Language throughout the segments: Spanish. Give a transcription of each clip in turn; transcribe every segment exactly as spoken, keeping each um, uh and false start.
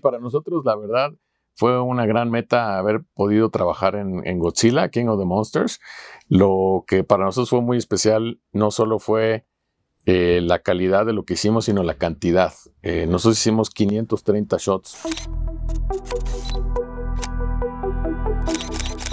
Para nosotros, la verdad, fue una gran meta haber podido trabajar en, en Godzilla, King of the Monsters. Lo que para nosotros fue muy especial no solo fue eh, la calidad de lo que hicimos, sino la cantidad. Eh, nosotros hicimos quinientos treinta shots.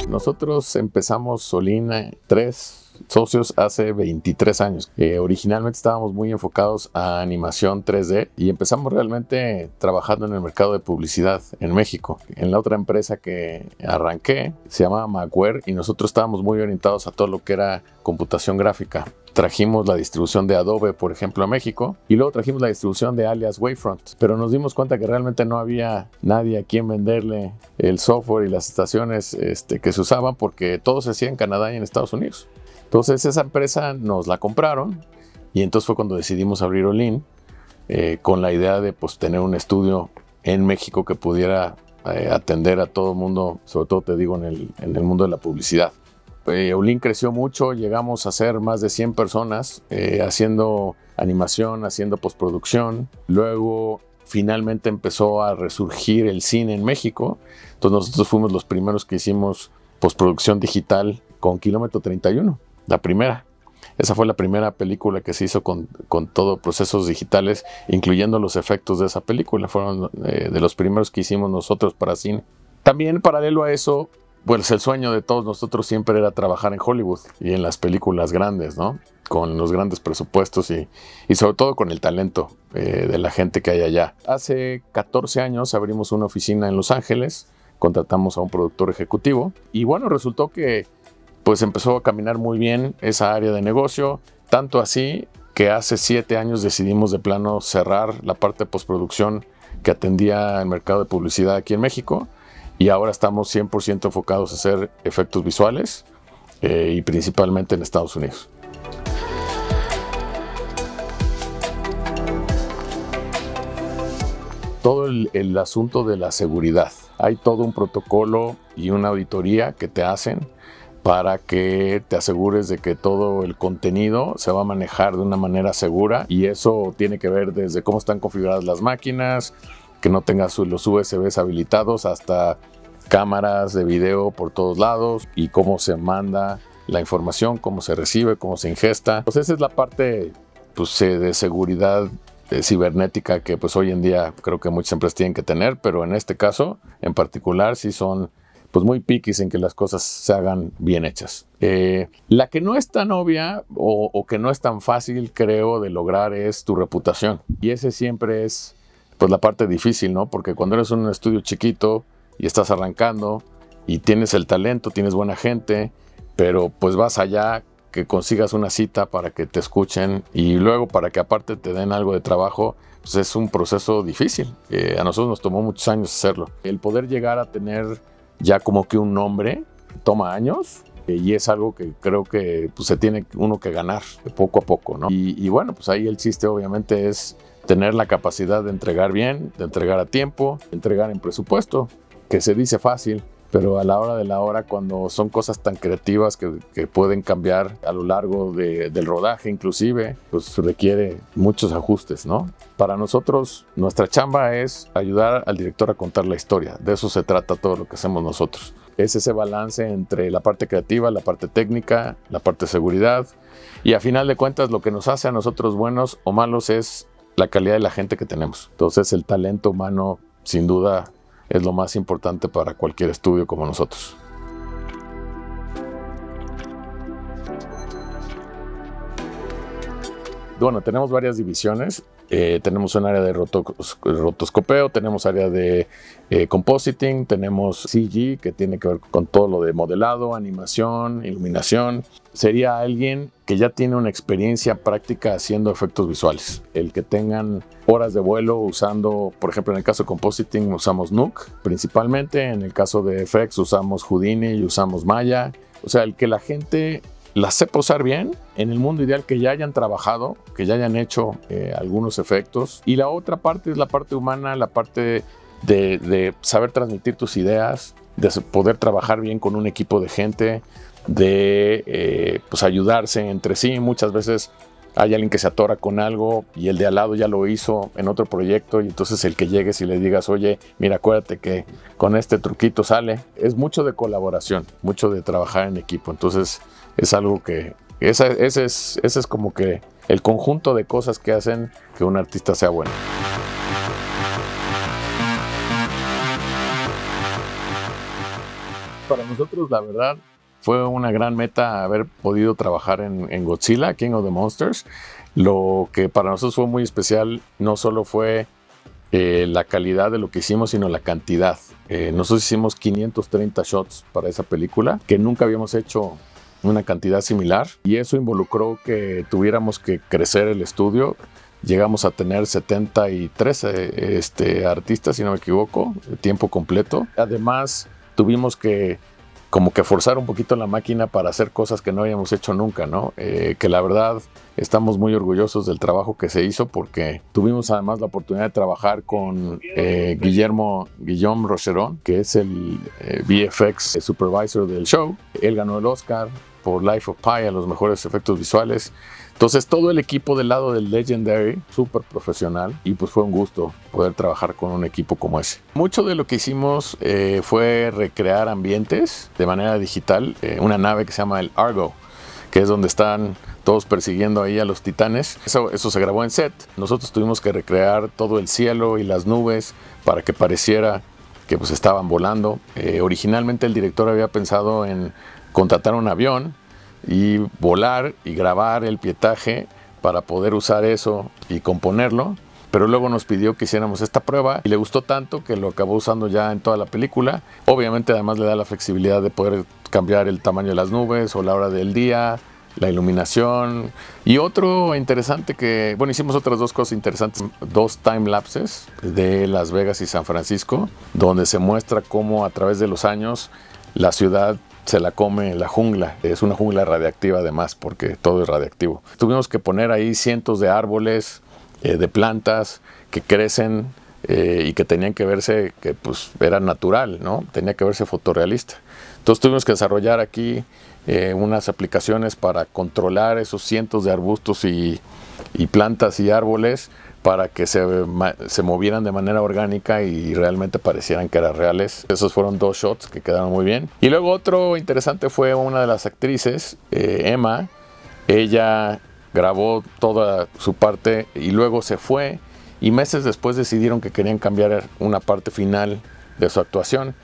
Nosotros empezamos Solina, tres socios, hace veintitrés años. Eh, originalmente estábamos muy enfocados a animación tres D y empezamos realmente trabajando en el mercado de publicidad en México. En la otra empresa que arranqué se llamaba Macware y nosotros estábamos muy orientados a todo lo que era computación gráfica. Trajimos la distribución de Adobe, por ejemplo, a México, y luego trajimos la distribución de alias Wavefront, pero nos dimos cuenta que realmente no había nadie a quien venderle el software y las estaciones este, que se usaban, porque todo se hacía en Canadá y en Estados Unidos. Entonces esa empresa nos la compraron y entonces fue cuando decidimos abrir Olin eh, con la idea de pues, tener un estudio en México que pudiera eh, atender a todo el mundo, sobre todo te digo en el, en el mundo de la publicidad. Eh, Olin creció mucho, llegamos a ser más de cien personas eh, haciendo animación, haciendo postproducción. Luego finalmente empezó a resurgir el cine en México. Entonces nosotros fuimos los primeros que hicimos postproducción digital con Kilómetro treinta y uno, la primera. Esa fue la primera película que se hizo con, con todo procesos digitales, incluyendo los efectos de esa película. Fueron eh, de los primeros que hicimos nosotros para cine. También paralelo a eso, pues el sueño de todos nosotros siempre era trabajar en Hollywood y en las películas grandes, ¿no? Con los grandes presupuestos y, y sobre todo con el talento eh, de la gente que hay allá. Hace catorce años abrimos una oficina en Los Ángeles, contratamos a un productor ejecutivo y bueno, resultó que pues empezó a caminar muy bien esa área de negocio, tanto así que hace siete años decidimos de plano cerrar la parte de postproducción que atendía el mercado de publicidad aquí en México y ahora estamos cien por ciento enfocados a hacer efectos visuales eh, y principalmente en Estados Unidos. Todo el, el asunto de la seguridad. Hay todo un protocolo y una auditoría que te hacen para que te asegures de que todo el contenido se va a manejar de una manera segura y eso tiene que ver desde cómo están configuradas las máquinas, que no tengas los U S Bs habilitados, hasta cámaras de video por todos lados y cómo se manda la información, cómo se recibe, cómo se ingesta. Pues esa es la parte pues, de seguridad cibernética que pues, hoy en día creo que muchas empresas tienen que tener, pero en este caso en particular sí son pues muy piquis en que las cosas se hagan bien hechas. Eh, la que no es tan obvia o, o que no es tan fácil, creo, de lograr es tu reputación. Y ese siempre es pues, la parte difícil, ¿no? Porque cuando eres un estudio chiquito y estás arrancando y tienes el talento, tienes buena gente, pero pues vas allá que consigas una cita para que te escuchen y luego para que aparte te den algo de trabajo, pues es un proceso difícil. Eh, a nosotros nos tomó muchos años hacerlo. El poder llegar a tener ya como que un nombre toma años eh, y es algo que creo que pues, se tiene uno que ganar poco a poco, ¿no? Y, y bueno, pues ahí el chiste obviamente es tener la capacidad de entregar bien, de entregar a tiempo, de entregar en presupuesto, que se dice fácil, pero a la hora de la hora cuando son cosas tan creativas que, que pueden cambiar a lo largo de, del rodaje inclusive, pues requiere muchos ajustes, ¿no? Para nosotros, nuestra chamba es ayudar al director a contar la historia. De eso se trata todo lo que hacemos nosotros. Es ese balance entre la parte creativa, la parte técnica, la parte de seguridad y a final de cuentas lo que nos hace a nosotros buenos o malos es la calidad de la gente que tenemos. Entonces el talento humano sin duda es lo más importante para cualquier estudio como nosotros. Bueno, tenemos varias divisiones. Eh, tenemos un área de rotos, rotoscopeo, tenemos área de eh, compositing, tenemos C G, que tiene que ver con todo lo de modelado, animación, iluminación. Sería alguien que ya tiene una experiencia práctica haciendo efectos visuales. El que tengan horas de vuelo usando, por ejemplo, en el caso de compositing usamos Nuke principalmente, en el caso de F X usamos Houdini y usamos Maya. O sea, el que la gente las sepa usar bien, en el mundo ideal que ya hayan trabajado, que ya hayan hecho eh, algunos efectos. Y la otra parte es la parte humana, la parte de, de saber transmitir tus ideas, de poder trabajar bien con un equipo de gente, de eh, pues ayudarse entre sí. Muchas veces hay alguien que se atora con algo y el de al lado ya lo hizo en otro proyecto, y entonces el que llegues y le digas, oye, mira, acuérdate que con este truquito sale. Es mucho de colaboración, mucho de trabajar en equipo. Entonces es algo que, esa, ese, es, ese es como que el conjunto de cosas que hacen que un artista sea bueno. Para nosotros, la verdad, fue una gran meta haber podido trabajar en, en Godzilla, King of the Monsters. Lo que para nosotros fue muy especial no solo fue eh, la calidad de lo que hicimos, sino la cantidad. Eh, nosotros hicimos quinientos treinta shots para esa película, que nunca habíamos hecho una cantidad similar. Y eso involucró que tuviéramos que crecer el estudio. Llegamos a tener setenta y tres este, artistas, si no me equivoco, tiempo completo. Además, tuvimos que como que forzar un poquito la máquina para hacer cosas que no habíamos hecho nunca, ¿no? Eh, que la verdad estamos muy orgullosos del trabajo que se hizo, porque tuvimos además la oportunidad de trabajar con eh, Guillermo Guillaume Rocherón, que es el eh, V F X el supervisor del show. Él ganó el Oscar por Life of Pi a los mejores efectos visuales. Entonces todo el equipo del lado del Legendary, súper profesional, y pues fue un gusto poder trabajar con un equipo como ese. Mucho de lo que hicimos eh, fue recrear ambientes de manera digital. Eh, una nave que se llama el Argo, que es donde están todos persiguiendo ahí a los titanes. Eso, eso se grabó en set. Nosotros tuvimos que recrear todo el cielo y las nubes para que pareciera que pues estaban volando. Eh, originalmente el director había pensado en contratar un avión y volar y grabar el pietaje para poder usar eso y componerlo, pero luego nos pidió que hiciéramos esta prueba y le gustó tanto que lo acabó usando ya en toda la película. Obviamente además le da la flexibilidad de poder cambiar el tamaño de las nubes o la hora del día, la iluminación. Y otro interesante que, bueno, hicimos otras dos cosas interesantes, dos time lapses de Las Vegas y San Francisco, donde se muestra cómo a través de los años la ciudad se la come la jungla. Es una jungla radiactiva además, porque todo es radiactivo. Tuvimos que poner ahí cientos de árboles, eh, de plantas que crecen eh, y que tenían que verse, que pues era natural, ¿no? Tenía que verse fotorrealista. Entonces tuvimos que desarrollar aquí eh, unas aplicaciones para controlar esos cientos de arbustos y, y plantas y árboles para que se, se movieran de manera orgánica y realmente parecieran que eran reales. Esos fueron dos shots que quedaron muy bien. Y luego otro interesante fue una de las actrices, eh, Emma. Ella grabó toda su parte y luego se fue, y meses después decidieron que querían cambiar una parte final de su actuación.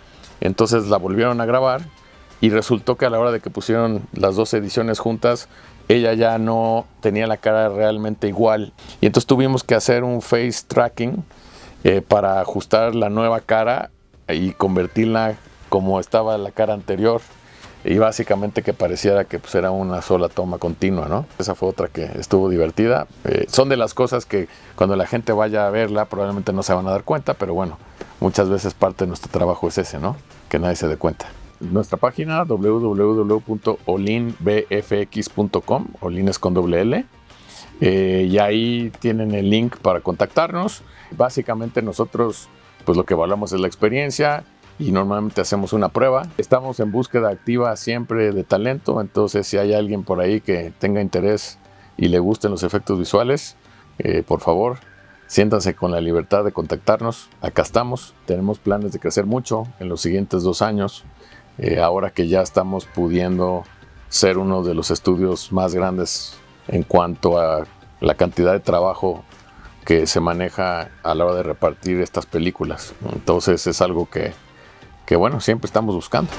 Entonces la volvieron a grabar y resultó que a la hora de que pusieron las dos ediciones juntas, ella ya no tenía la cara realmente igual, y entonces tuvimos que hacer un face tracking eh, para ajustar la nueva cara y convertirla como estaba la cara anterior, y básicamente que pareciera que pues, era una sola toma continua, ¿no? Esa fue otra que estuvo divertida. Eh, son de las cosas que cuando la gente vaya a verla probablemente no se van a dar cuenta, pero bueno, muchas veces parte de nuestro trabajo es ese, ¿no? Que nadie se dé cuenta. Nuestra página w w w punto olin b f x punto com, Olin es con doble L, eh, y ahí tienen el link para contactarnos. Básicamente nosotros pues lo que evaluamos es la experiencia y normalmente hacemos una prueba. Estamos en búsqueda activa siempre de talento, entonces si hay alguien por ahí que tenga interés y le gusten los efectos visuales, eh, por favor, siéntanse con la libertad de contactarnos. Acá estamos, tenemos planes de crecer mucho en los siguientes dos años. Eh, ahora que ya estamos pudiendo ser uno de los estudios más grandes en cuanto a la cantidad de trabajo que se maneja a la hora de repartir estas películas. Entonces es algo que, que bueno, siempre estamos buscando.